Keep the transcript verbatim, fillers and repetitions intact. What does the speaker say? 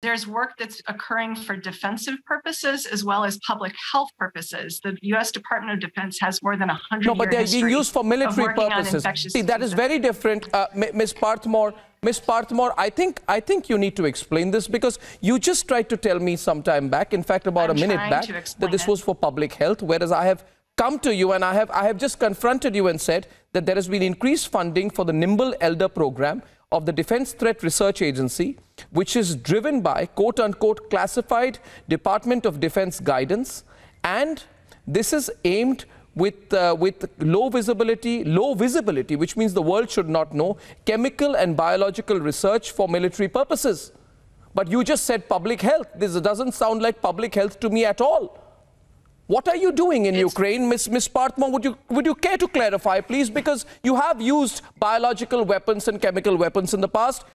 There's work that's occurring for defensive purposes as well as public health purposes. The U S Department of Defense has more than one hundred years No, but they're being used for military purposes. See, that is very different, uh, Miz Parthmore. Miz Parthmore, I think, I think you need to explain this, because you just tried to tell me some time back, in fact, about I'm a minute back, that this it. was for public health, whereas I have come to you and I have, I have just confronted you and said that there has been increased funding for the Nimble Elder program of the Defense Threat Research Agency, which is driven by quote-unquote classified Department of Defense guidance, and this is aimed with uh, with low visibility, low visibility, which means the world should not know, chemical and biological research for military purposes. But you just said public health. This doesn't sound like public health to me at all. What are you doing in it's Ukraine, Miss Miss Parthmore? Would you would you care to clarify, please? Because you have used biological weapons and chemical weapons in the past.